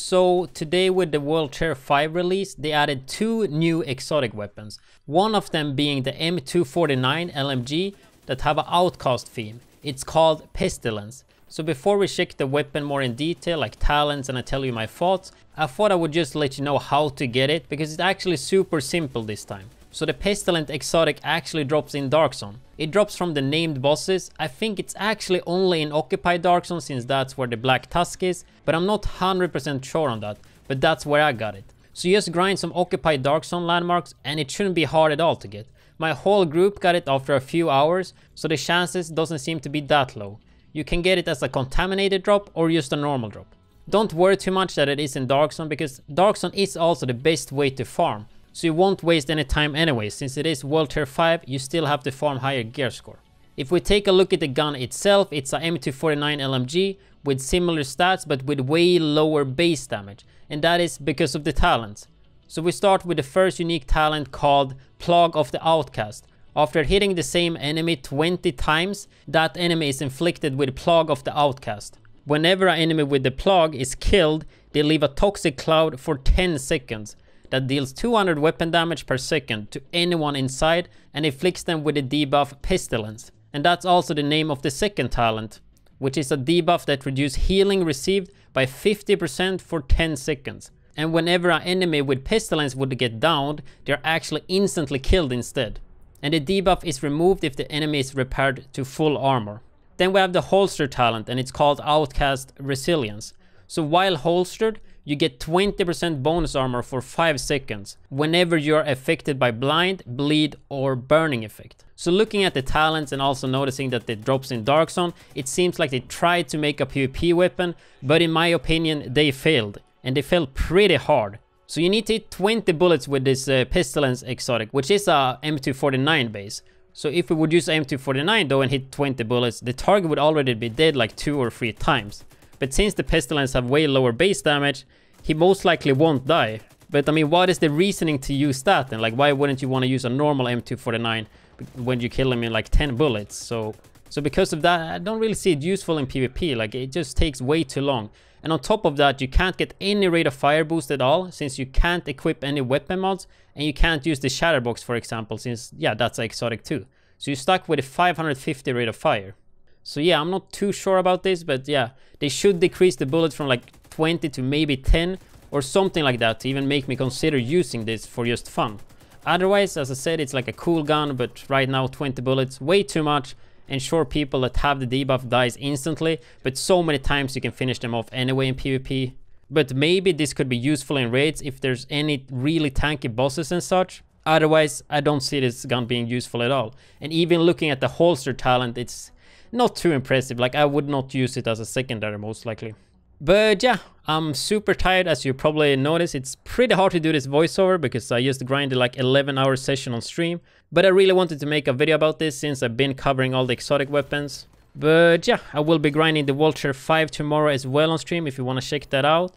So today with the World Tier 5 release, they added two new exotic weapons. One of them being the M249 LMG that have an outcast theme. It's called Pestilence. So before we check the weapon more in detail, like talents, and I tell you my thoughts, I thought I would just let you know how to get it, because it's actually super simple this time. So the Pestilent exotic actually drops in Dark Zone. It drops from the named bosses. I think it's actually only in Occupied Dark Zone, since that's where the Black Tusk is, but I'm not 100% sure on that, but that's where I got it. So you just grind some Occupied Dark Zone landmarks and it shouldn't be hard at all to get. My whole group got it after a few hours, so the chances doesn't seem to be that low. You can get it as a contaminated drop or just a normal drop. Don't worry too much that it is in Dark Zone, because Dark Zone is also the best way to farm. So you won't waste any time anyway, since it is World Tier 5, you still have to farm higher gear score. If we take a look at the gun itself, it's a M249 LMG with similar stats but with way lower base damage, and that is because of the talents. So we start with the first unique talent called Plague of the Outcast. After hitting the same enemy 20 times, that enemy is inflicted with Plague of the Outcast. Whenever an enemy with the plague is killed, they leave a toxic cloud for 10 seconds. That deals 200 weapon damage per second to anyone inside and inflicts them with the debuff Pestilence. And that's also the name of the second talent, which is a debuff that reduces healing received by 50% for 10 seconds. And whenever an enemy with Pestilence would get downed, they're actually instantly killed instead. And the debuff is removed if the enemy is repaired to full armor. Then we have the holster talent, and it's called Outcast Resilience. So while holstered, you get 20% bonus armor for 5 seconds whenever you're affected by blind, bleed or burning effect. So looking at the talents and also noticing that it drops in Dark Zone, it seems like they tried to make a PvP weapon, but in my opinion they failed, and they failed pretty hard. So you need to hit 20 bullets with this Pestilence exotic, which is a M249 base. So if we would use M249 though and hit 20 bullets, the target would already be dead like 2 or 3 times. But since the Pestilence have way lower base damage, he most likely won't die. But I mean, what is the reasoning to use that then? Like, why wouldn't you want to use a normal M249 when you kill him in like 10 bullets? So because of that, I don't really see it useful in PvP. Like, it just takes way too long. And on top of that, you can't get any rate of fire boost at all, since you can't equip any weapon mods, and you can't use the Shatterbox, for example, since, yeah, that's exotic too. So you're stuck with a 550 rate of fire. So yeah, I'm not too sure about this, but yeah, they should decrease the bullets from like 20 to maybe 10 or something like that to even make me consider using this for just fun. Otherwise, as I said, it's like a cool gun, but right now 20 bullets, way too much, and sure, people that have the debuff dies instantly, but so many times you can finish them off anyway in PvP. But maybe this could be useful in raids if there's any really tanky bosses and such. Otherwise, I don't see this gun being useful at all. And even looking at the holster talent, it's not too impressive. Like, I would not use it as a secondary most likely. But yeah, I'm super tired, as you probably noticed. It's pretty hard to do this voiceover because I just grinded like 11-hour session on stream. But I really wanted to make a video about this since I've been covering all the exotic weapons. But yeah, I will be grinding the World Tier 5 tomorrow as well on stream if you want to check that out.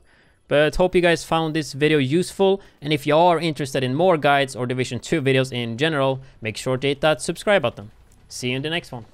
But hope you guys found this video useful, and if you are interested in more guides or Division 2 videos in general, make sure to hit that subscribe button. See you in the next one.